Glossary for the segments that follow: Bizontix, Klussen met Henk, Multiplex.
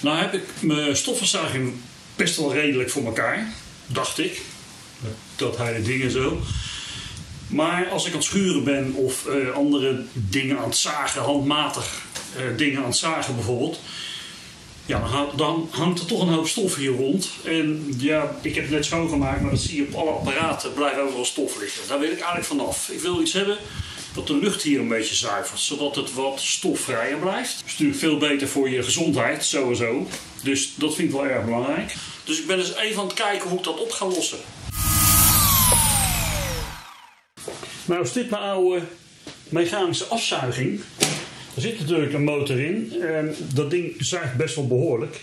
Nou heb ik mijn stofverzuiging best wel redelijk voor elkaar, dacht ik. Dat hele ding en zo. Maar als ik aan het schuren ben of andere dingen aan het zagen, handmatig dingen aan het zagen bijvoorbeeld. Ja, dan hangt er toch een hoop stof hier rond. En ja, ik heb het net schoongemaakt, maar dat zie je op alle apparaten. Blijft overal stof liggen. Daar wil ik eigenlijk vanaf. Ik wil iets hebben dat de lucht hier een beetje zuivert, zodat het wat stofvrijer blijft. Dat is natuurlijk veel beter voor je gezondheid, sowieso. Dus dat vind ik wel erg belangrijk. Dus ik ben dus even aan het kijken hoe ik dat op ga lossen. Nou is dit mijn oude mechanische afzuiging. Er zit natuurlijk een motor in en dat ding zuigt best wel behoorlijk.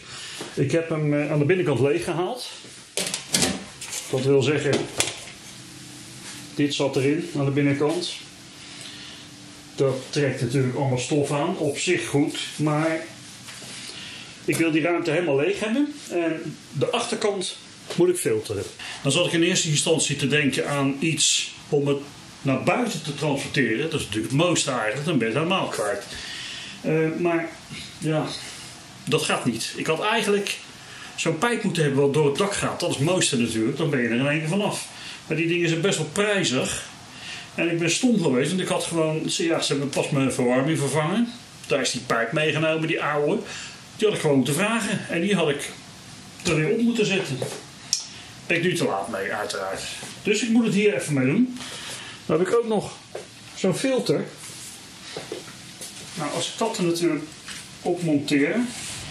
Ik heb hem aan de binnenkant leeg gehaald. Dat wil zeggen, dit zat erin aan de binnenkant. Dat trekt natuurlijk allemaal stof aan, op zich goed, maar ik wil die ruimte helemaal leeg hebben en de achterkant moet ik filteren. Dan zat ik in eerste instantie te denken aan iets om het naar buiten te transporteren. Dat is natuurlijk het mooiste eigenlijk, dan ben je het helemaal kwijt. Maar ja, dat gaat niet. Ik had eigenlijk zo'n pijp moeten hebben wat door het dak gaat. Dat is het mooiste natuurlijk, dan ben je er in één keer vanaf. Maar die dingen zijn best wel prijzig. En ik ben stom geweest, want ik had gewoon, ja, ze hebben pas mijn verwarming vervangen. Daar is die pijp meegenomen, die oude. Die had ik gewoon moeten vragen en die had ik er weer op moeten zetten. Ben ik nu te laat mee, uiteraard. Dus ik moet het hier even mee doen. Dan heb ik ook nog zo'n filter. Nou, als ik dat er natuurlijk op monteer.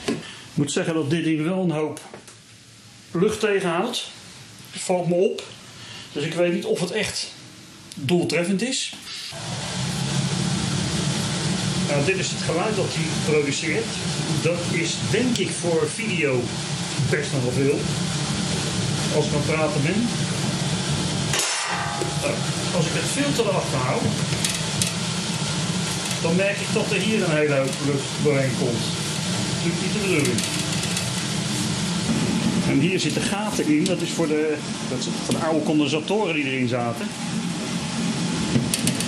Ik moet zeggen dat dit hier wel een hoop lucht tegenhoudt. Het valt me op. Dus ik weet niet of het echt doeltreffend is. Nou, dit is het geluid dat hij produceert. Dat is denk ik voor video best nog wel veel. Als ik aan het praten ben. Als ik het filter erachter hou, dan merk ik dat er hier een hele hoop lucht doorheen komt. Dat is natuurlijk niet de bedoeling. En hier zitten gaten in, dat is voor de oude condensatoren die erin zaten.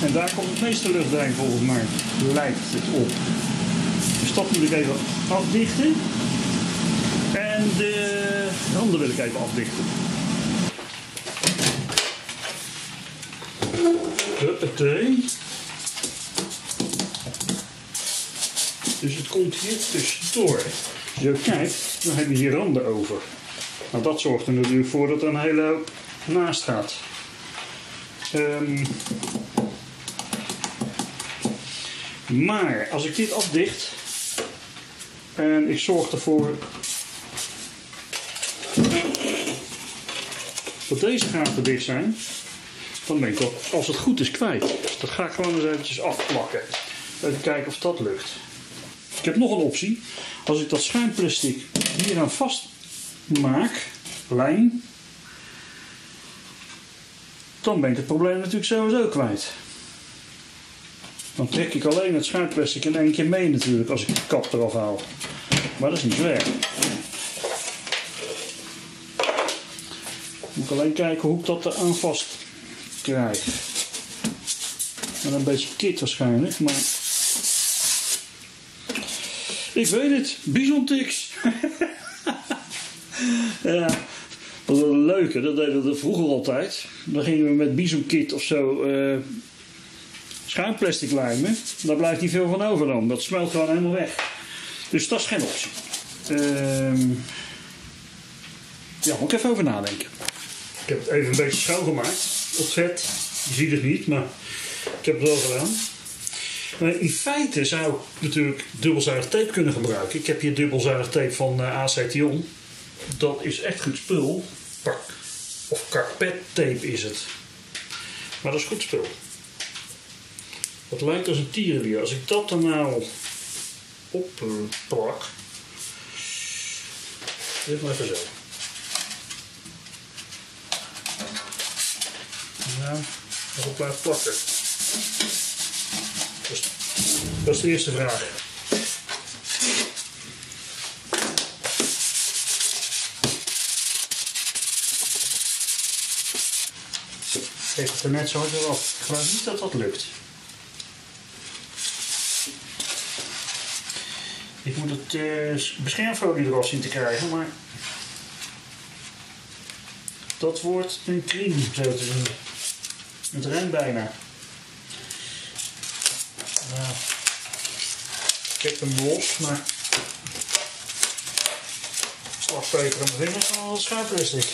En daar komt het meeste lucht doorheen volgens mij, lijkt het op. Dus dat moet ik even afdichten. En de handen wil ik even afdichten. Huppatee. Dus het komt hier tussendoor. Als je kijkt, dan heb je hier randen over. Nou, dat zorgt er natuurlijk voor dat er een hele hoop naast gaat. Maar als ik dit afdicht en ik zorg ervoor dat deze gaten dicht zijn, dan ben ik wel, als het goed is, kwijt. Dus dat ga ik gewoon eens eventjes afplakken. Even kijken of dat lukt. Ik heb nog een optie. Als ik dat schuimplastic hier aan vastmaak, lijn, dan ben ik het probleem natuurlijk sowieso kwijt. Dan trek ik alleen het schuimplastic in één keer mee natuurlijk, als ik de kap eraf haal. Maar dat is niet zwaar. Moet ik alleen kijken hoe ik dat eraan vast krijg. Met een beetje kit waarschijnlijk, maar ik weet het, Bizontix. Ja, dat was een leuke, dat deden we vroeger altijd. Dan gingen we met bizonkit of zo schuimplastic lijmen. Daar blijft niet veel van over dan, dat smelt gewoon helemaal weg. Dus dat is geen optie. Ja, moet ik even over nadenken. Ik heb het even een beetje schoongemaakt. Opzet, je ziet het niet, maar ik heb het wel gedaan. In feite zou ik natuurlijk dubbelzijdig tape kunnen gebruiken. Ik heb hier dubbelzijdig tape van Acetion. Dat is echt goed spul. Of karpettape is het. Maar dat is goed spul. Dat lijkt als een tierenlier. Als ik dat er nou op plak. Dit maar even zo. Nou, nog op blijft plakken. Dat is de eerste vraag. Geef het er net zo hard af. Ik geloof niet dat dat lukt. Ik moet van het beschermfolie er al zien te krijgen, maar dat wordt een crème zo te zien. Het ruimt bijna. Nou, ik heb hem los, maar slagpeper en mijn vingers al schaarplastic.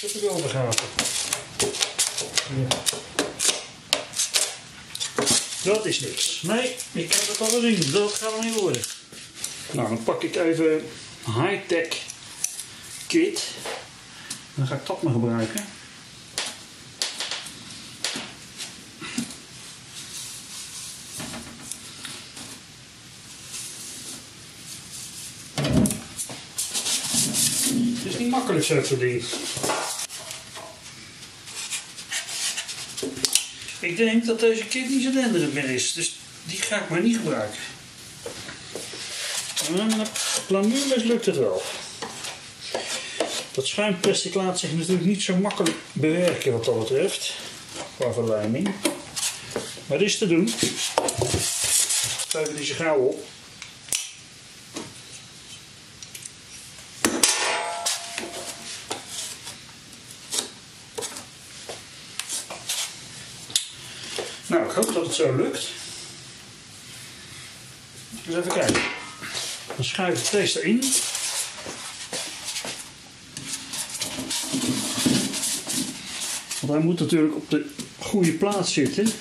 Dat heb ik wel begraven. Ja. Dat is niks. Nee, ik heb het al gezien. Dat gaat er niet worden. Nou, dan pak ik even high-tech kit. Dan ga ik dat maar gebruiken. Het is niet makkelijk zo te doen. Ik denk dat deze kit niet zo denderend meer is, dus die ga ik maar niet gebruiken. En nu mislukt het wel. Dat schuimplastic laat zich natuurlijk niet zo makkelijk bewerken wat dat betreft, qua verlijming. Maar dit is te doen. Schuiven die zo gauw op. Nou, ik hoop dat het zo lukt. Dus even kijken. Dan schuif ik deze erin. Want hij moet natuurlijk op de goede plaats zitten.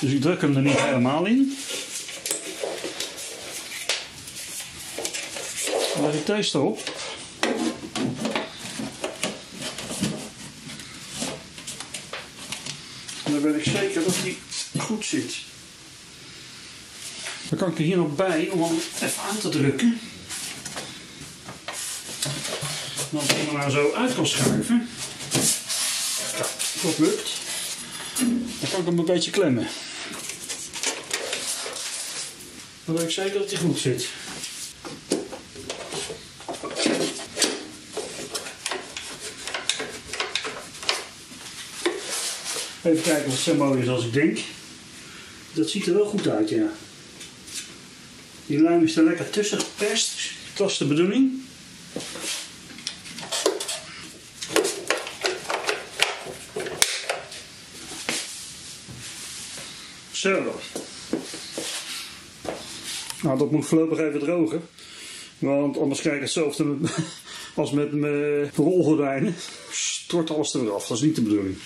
Dus ik druk hem er niet helemaal in. Dan leg ik deze erop. Dan ben ik zeker dat die goed zit. Dan kan ik er hier nog bij om hem even aan te drukken. En als ik hem nou zo uit kan schuiven, ja, dat lukt, dan kan ik hem een beetje klemmen. Dan ben ik zeker dat hij goed zit. Even kijken of het zo mooi is als ik denk. Dat ziet er wel goed uit, ja. Die luim is er lekker tussen geperst. Dat is de bedoeling. Zo. Nou, dat moet voorlopig even drogen. Want anders krijg ik hetzelfde als met mijn rolgordijnen. Stort alles er weer af. Dat is niet de bedoeling.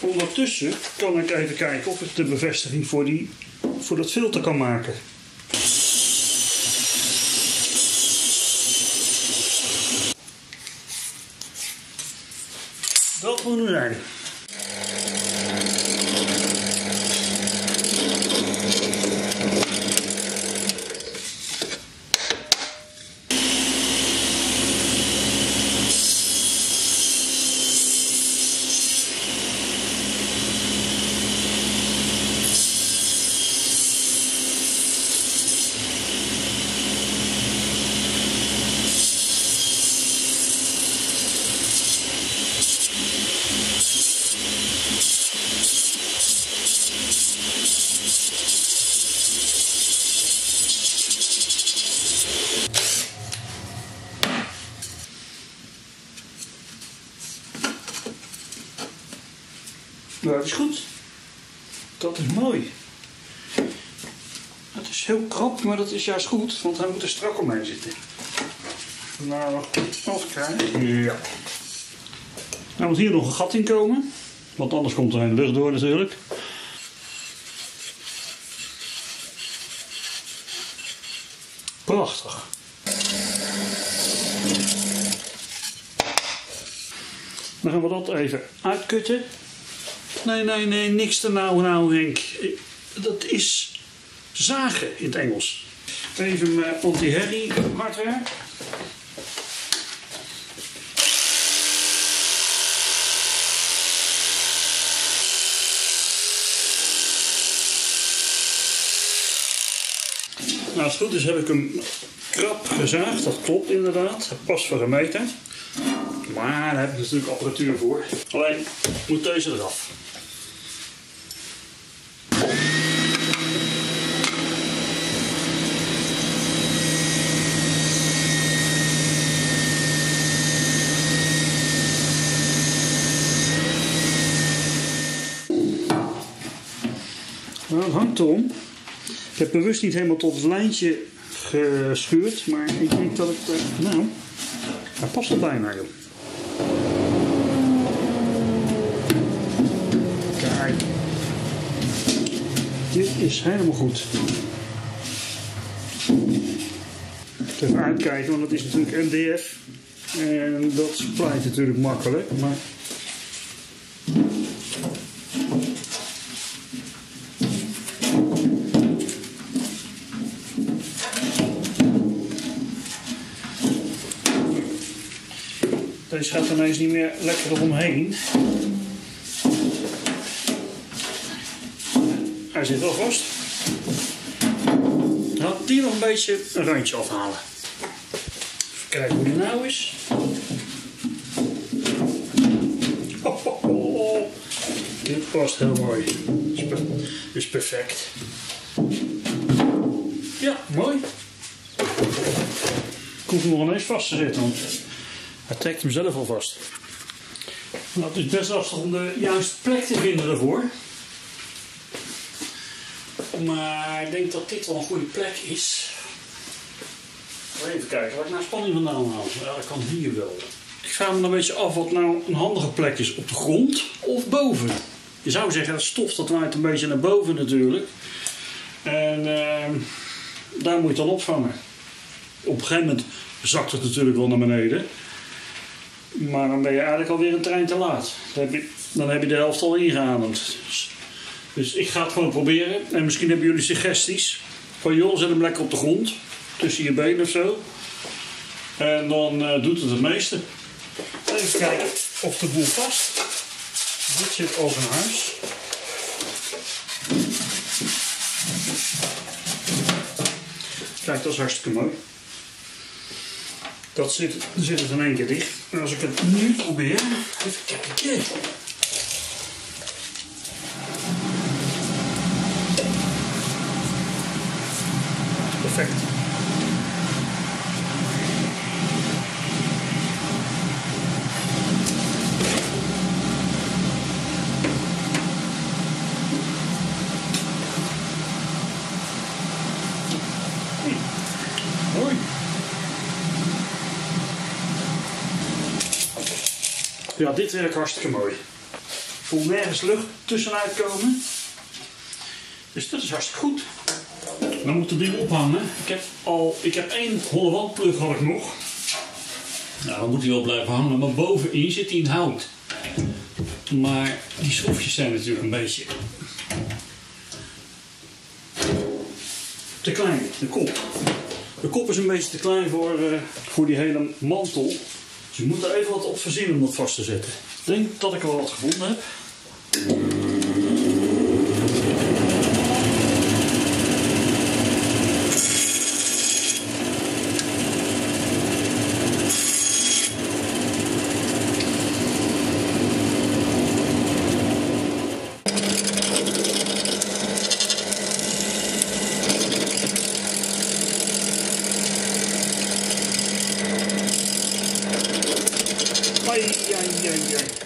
Ondertussen kan ik even kijken of ik de bevestiging voor dat filter kan maken. Dat moet nu zijn. Nou, dat is goed. Dat is mooi. Het is heel krap, maar dat is juist goed, want hij moet er strak omheen zitten. Nou, nog goed afkrijgen. Ja. Nou moet hier nog een gat in komen, want anders komt er geen lucht door natuurlijk. Prachtig. Dan gaan we dat even uitkutten. Nee, nee, nee, niks te nou Henk. Dat is zagen in het Engels. Even mijn anti-herrie hardware. Nou, als het goed is heb ik hem krap gezaagd. Dat klopt inderdaad. Dat past voor een meter. Maar daar heb ik natuurlijk apparatuur voor. Alleen moet deze eraf. lang hangt erom. Ik heb bewust niet helemaal tot het lijntje gescheurd, maar ik denk dat het, nou, hij past wel bijna, joh. Kijk, dit is helemaal goed. Even uitkijken, want dat is natuurlijk MDF en dat splijt natuurlijk makkelijk, maar... Deze gaat er ineens niet meer lekker omheen. Hij zit wel vast. Dan had die nog een beetje een randje afhalen. Even kijken hoe die nou is. Oh, oh, oh. Dit past heel mooi. Is perfect. Ja, mooi. Ik hoef hem nog ineens vast te zetten. Want hij trekt hem zelf al vast. Nou, het is best lastig om de juiste plek te vinden daarvoor. Maar ik denk dat dit wel een goede plek is. Even kijken, waar ik nou spanning vandaan haal. Ja, dat kan hier wel. Ik vraag me een beetje af wat nou een handige plek is. Op de grond of boven? Je zou zeggen, dat stof dat waait een beetje naar boven natuurlijk. En daar moet je het dan opvangen. Op een gegeven moment zakt het natuurlijk wel naar beneden. Maar dan ben je eigenlijk alweer een trein te laat. Dan heb je de helft al ingeademd. Dus ik ga het gewoon proberen. En misschien hebben jullie suggesties. Van joh, zet hem lekker op de grond. Tussen je benen of zo. En dan doet het het meeste. Even kijken of de boel past. Dit zit over naar huis. Kijk, dat is hartstikke mooi. Dat zit het in één keer dicht. En als ik het nu probeer... Even kijken. Perfect. Mooi. Ja, dit werkt hartstikke mooi. Voel nergens lucht tussenuit komen. Dus dat is hartstikke goed. Dan moet het ding ophangen. Ik heb één holle wandplug had ik nog. Nou, dan moet hij wel blijven hangen, maar bovenin zit hij in hout. Maar die schroefjes zijn natuurlijk een beetje te klein, de kop. De kop is een beetje te klein voor die hele mantel. Dus je moet er even wat op verzinnen om dat vast te zetten. Ik denk dat ik wel wat gevonden heb.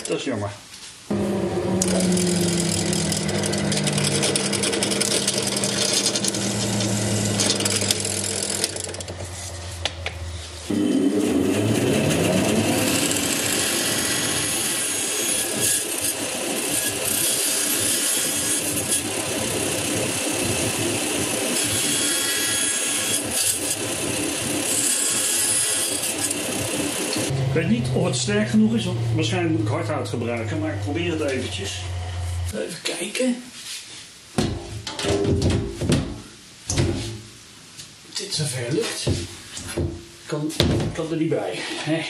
Dat is jammer. Ik weet niet of het sterk genoeg is, want waarschijnlijk moet ik hardhout gebruiken, maar ik probeer het eventjes. Even kijken. Dit zover lukt. Kan er niet bij. Hè?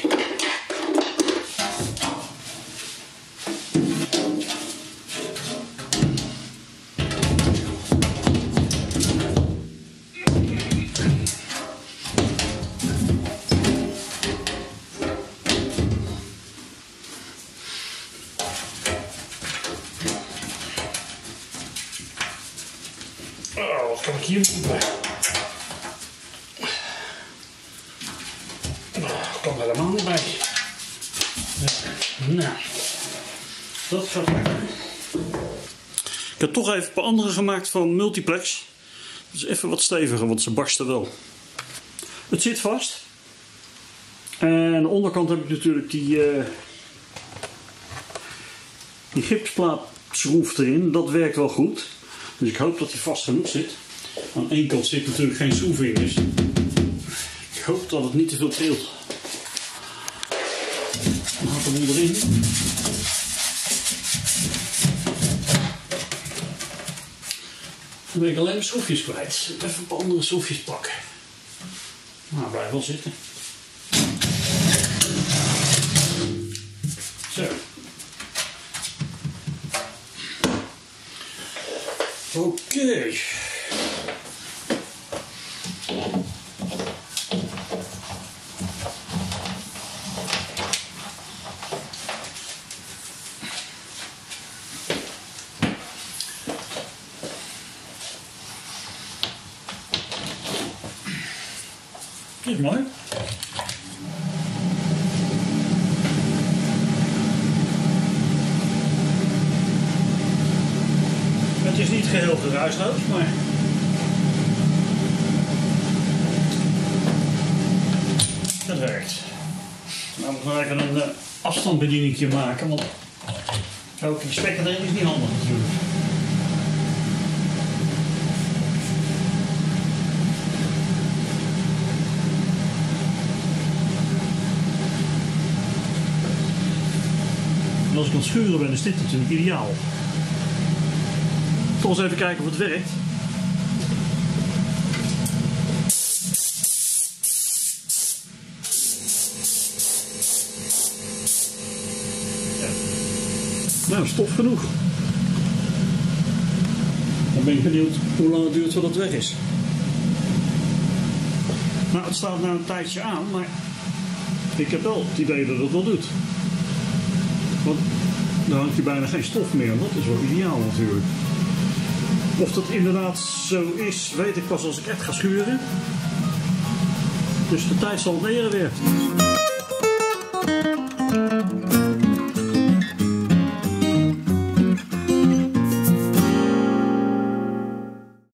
Kan ik hier niet bij? Nou, kan er helemaal niet bij. Ja. Nou, dat gaat lekker. Ik heb toch even een paar andere gemaakt van multiplex. Dat is even wat steviger, want ze barsten wel. Het zit vast. En aan de onderkant heb ik natuurlijk die gipsplaatschroef erin. Dat werkt wel goed. Dus ik hoop dat hij vast genoeg zit. Aan één kant zit natuurlijk geen schroefing, dus ik hoop dat het niet te veel trilt. Dan gaat hem onderin. Dan ben ik alleen mijn schroefjes kwijt. Even een paar andere schroefjes pakken. Nou, blijf wel zitten. Zo. Oké. Dit is mooi. Het is niet geheel geruisloos, maar... het werkt. Nou moet ik even een afstandsbedieningje maken, want ook die spekken erin is niet handig natuurlijk. En als ik aan het schuren ben, is dit natuurlijk ideaal. Toch eens even kijken of het werkt. Ja. Nou, stof genoeg. Dan ben ik benieuwd hoe lang het duurt voordat het weg is. Nou, het staat nou een tijdje aan, maar ik heb wel het idee dat het wel doet. Want dan hangt je bijna geen stof meer. En dat is wel ideaal natuurlijk. Of dat inderdaad zo is, weet ik pas als ik echt ga schuren. Dus de tijd zal het eer weer.